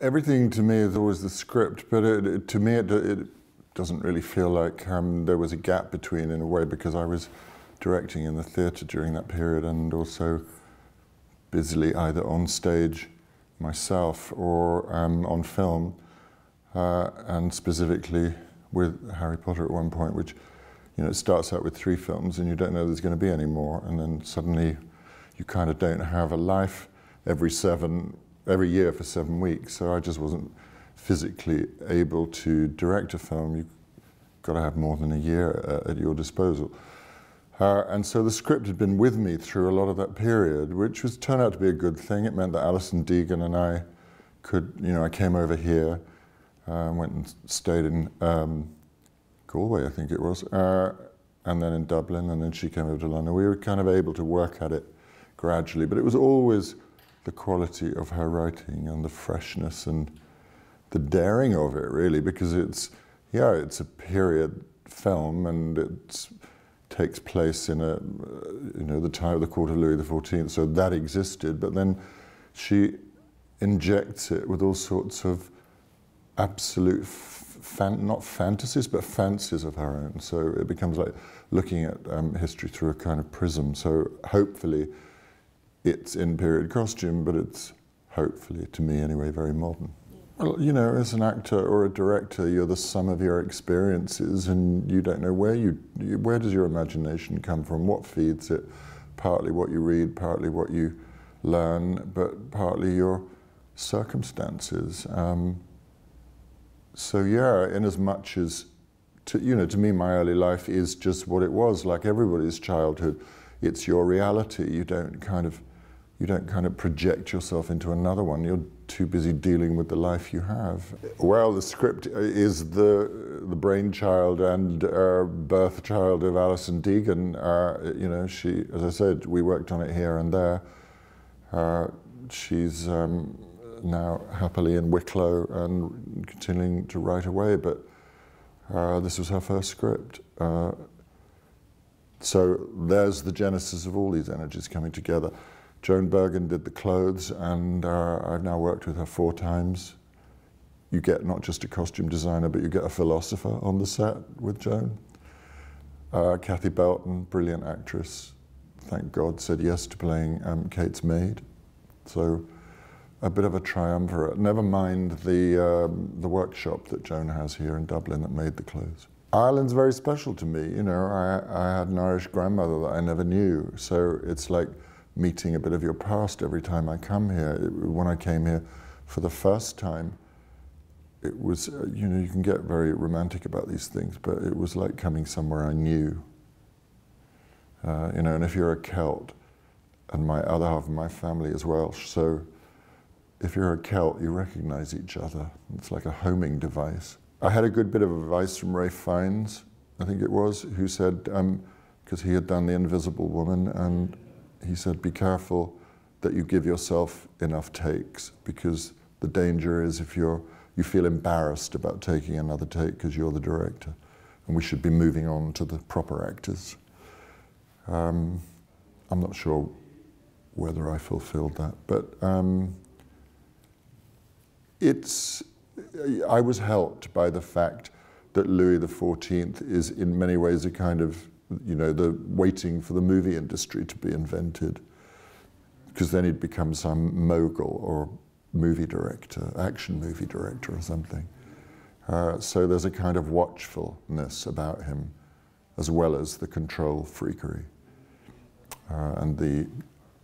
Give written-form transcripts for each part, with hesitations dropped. Everything to me is always the script, but to me it doesn't really feel like there was a gap between, in a way, because I was directing in the theatre during that period and also busily either on stage myself or on film, and specifically with Harry Potter at one point, which, you know, it starts out with 3 films and you don't know there's going to be any more, and then suddenly you kind of don't have a life every year for 7 weeks, so I just wasn't physically able to direct a film. You've got to have more than a year at your disposal. And so the script had been with me through a lot of that period, which turned out to be a good thing. It meant that Alison Deegan and I could, you know, I came over here and went and stayed in Galway, I think it was, and then in Dublin, and then she came over to London. We were kind of able to work at it gradually, but it was always the quality of her writing and the freshness and the daring of it, really, because it's, yeah, it's a period film and it takes place in a, you know, the time of the court of Louis XIV, so that existed, but then she injects it with all sorts of absolute, not fantasies, but fancies of her own, so it becomes like looking at history through a kind of prism, so hopefully it's in period costume, but it's hopefully, to me anyway, very modern. Well, you know, as an actor or a director, you're the sum of your experiences, and you don't know where does your imagination come from, what feeds it, partly what you read, partly what you learn, but partly your circumstances. So yeah, in as much as, you know, to me my early life is just what it was, like everybody's childhood. It's your reality. You don't kind of project yourself into another one. You're too busy dealing with the life you have. Well, the script is the brainchild and birth child of Alison Deegan. You know, she, as I said, we worked on it here and there. She's now happily in Wicklow and continuing to write away, but this was her first script. So there's the genesis of all these energies coming together. Joan Bergen did the clothes, and I've now worked with her 4 times. You get not just a costume designer, but you get a philosopher on the set with Joan. Kathy Belton, brilliant actress, thank God, said yes to playing Kate's maid. So a bit of a triumvirate, never mind the workshop that Joan has here in Dublin that made the clothes. Ireland's very special to me, you know, I had an Irish grandmother that I never knew, so it's like meeting a bit of your past every time I come here. When I came here for the first time, it was, you know, you can get very romantic about these things, but it was like coming somewhere I knew. You know, and if you're a Celt, and my other half of my family is Welsh, so if you're a Celt, you recognize each other. It's like a homing device. I had a good bit of advice from Ralph Fiennes, I think it was, who said, because he had done The Invisible Woman, and he said, be careful that you give yourself enough takes, because the danger is if you feel embarrassed about taking another take because you're the director, and we should be moving on to the proper actors. I'm not sure whether I fulfilled that, but I was helped by the fact that Louis XIV is in many ways a kind of, you know, the waiting for the movie industry to be invented, because then he'd become some mogul or movie director, action movie director or something. So there's a kind of watchfulness about him, as well as the control freakery and the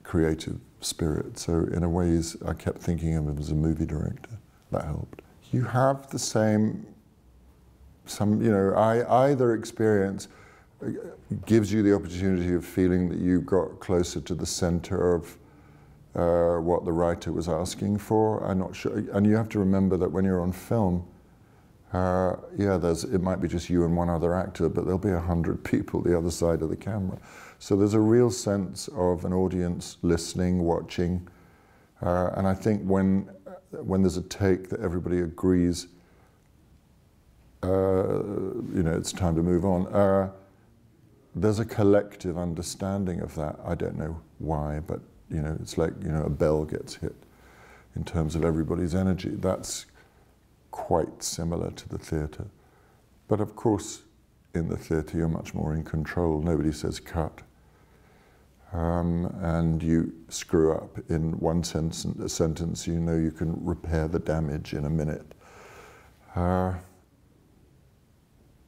creative spirit. So in a way, I kept thinking of him as a movie director. That helped. You have the same, you know, either experience gives you the opportunity of feeling that you got closer to the center of what the writer was asking for. I'm not sure, and you have to remember that when you're on film, yeah, it might be just you and one other actor, but there'll be 100 people the other side of the camera. So there's a real sense of an audience listening, watching, and I think when there's a take that everybody agrees, you know, it's time to move on. There's a collective understanding of that. I don't know why, but, you know, it's like, you know, a bell gets hit in terms of everybody's energy. That's quite similar to the theatre. But of course, in the theatre, you're much more in control. Nobody says cut. And you screw up in one sentence, you know you can repair the damage in a minute.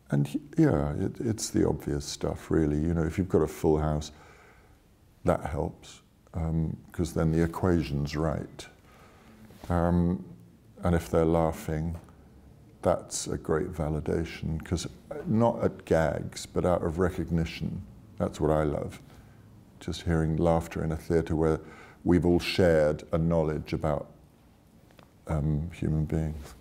And yeah, it's the obvious stuff, really. You know, if you've got a full house, that helps, because then the equation's right. And if they're laughing, that's a great validation, because not at gags, but out of recognition. That's what I love. Just hearing laughter in a theatre where we've all shared a knowledge about human beings.